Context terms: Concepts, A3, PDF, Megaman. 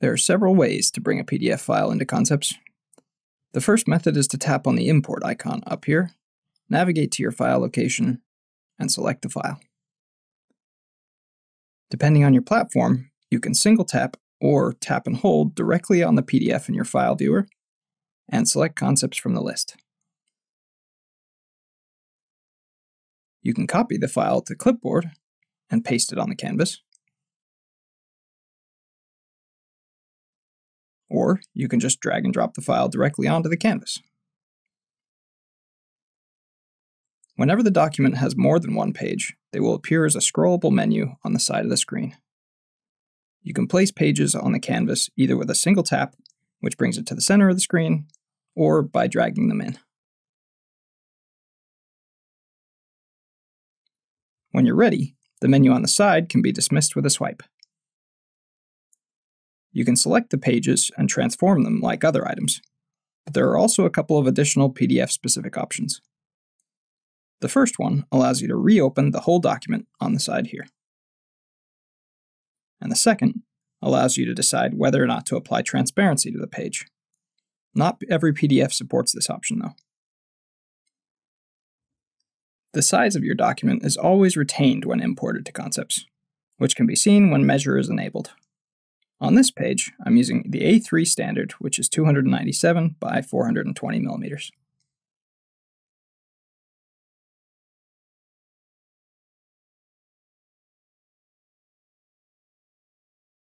There are several ways to bring a PDF file into Concepts. The first method is to tap on the import icon up here, navigate to your file location, and select the file. Depending on your platform, you can single tap or tap and hold directly on the PDF in your file viewer and select Concepts from the list. You can copy the file to clipboard and paste it on the canvas. Or you can just drag and drop the file directly onto the canvas. Whenever the document has more than one page, they will appear as a scrollable menu on the side of the screen. You can place pages on the canvas either with a single tap, which brings it to the center of the screen, or by dragging them in. When you're ready, the menu on the side can be dismissed with a swipe. You can select the pages and transform them like other items, but there are also a couple of additional PDF-specific options. The first one allows you to reopen the whole document on the side here. And the second allows you to decide whether or not to apply transparency to the page. Not every PDF supports this option, though. The size of your document is always retained when imported to Concepts, which can be seen when measure is enabled. On this page, I'm using the A3 standard, which is 297 by 420 millimeters.